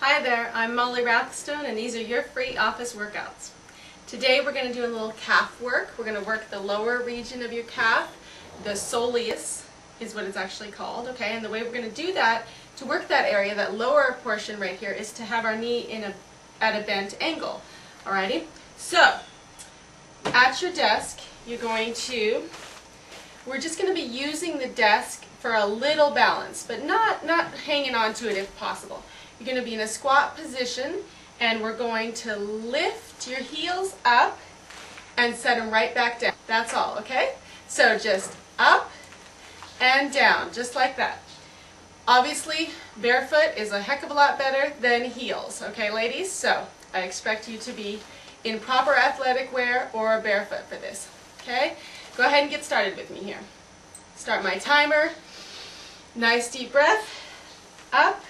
Hi there, I'm Molly Rathstone and these are your free office workouts. Today we're going to do a little calf work. We're going to work the lower region of your calf. The soleus is what it's actually called, okay? And the way we're going to do that, to work that area, that lower portion right here, is to have our knee at a bent angle, alrighty? So, at your desk, we're just going to be using the desk for a little balance, but not hanging on to it if possible. You're going to be in a squat position, and we're going to lift your heels up and set them right back down. That's all, okay? So just up and down, just like that. Obviously, barefoot is a heck of a lot better than heels, okay, ladies? So I expect you to be in proper athletic wear or barefoot for this, okay? Go ahead and get started with me here. Start my timer. Nice deep breath. Up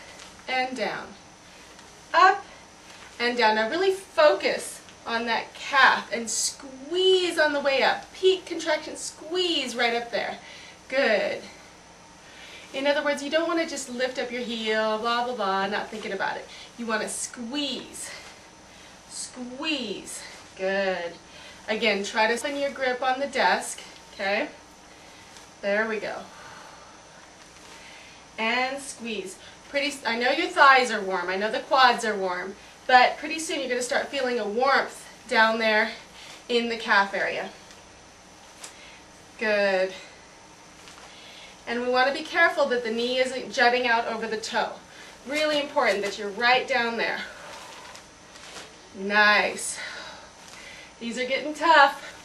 and down, up and down. Now really focus on that calf and squeeze on the way up. Peak contraction, squeeze right up there. Good. In other words, you don't want to just lift up your heel, blah, blah, blah, not thinking about it. You want to squeeze, squeeze. Good. Again, try to loosen your grip on the desk, okay? There we go. And squeeze. I know your thighs are warm, I know the quads are warm, but pretty soon you're going to start feeling a warmth down there in the calf area. Good. And we want to be careful that the knee isn't jutting out over the toe. Really important that you're right down there. Nice. These are getting tough.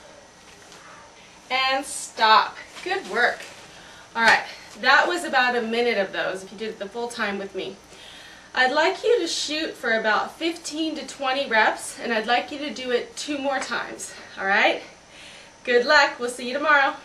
And stop. Good work. All right. That was about a minute of those, if you did it the full time with me. I'd like you to shoot for about 15 to 20 reps, and I'd like you to do it 2 more times, all right? Good luck. We'll see you tomorrow.